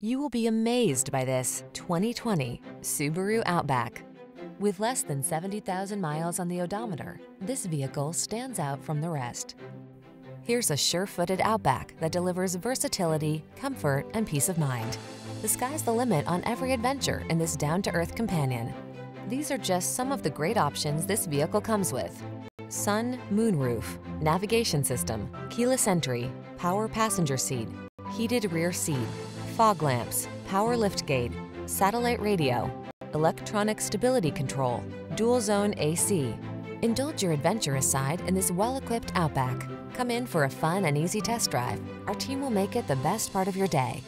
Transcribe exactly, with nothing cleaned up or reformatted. You will be amazed by this twenty twenty Subaru Outback. With less than seventy thousand miles on the odometer, this vehicle stands out from the rest. Here's a sure-footed Outback that delivers versatility, comfort, and peace of mind. The sky's the limit on every adventure in this down-to-earth companion. These are just some of the great options this vehicle comes with: sun, moonroof, navigation system, keyless entry, power passenger seat, heated rear seat, fog lamps, power liftgate, satellite radio, electronic stability control, dual zone A C. Indulge your adventurous side in this well-equipped Outback. Come in for a fun and easy test drive. Our team will make it the best part of your day.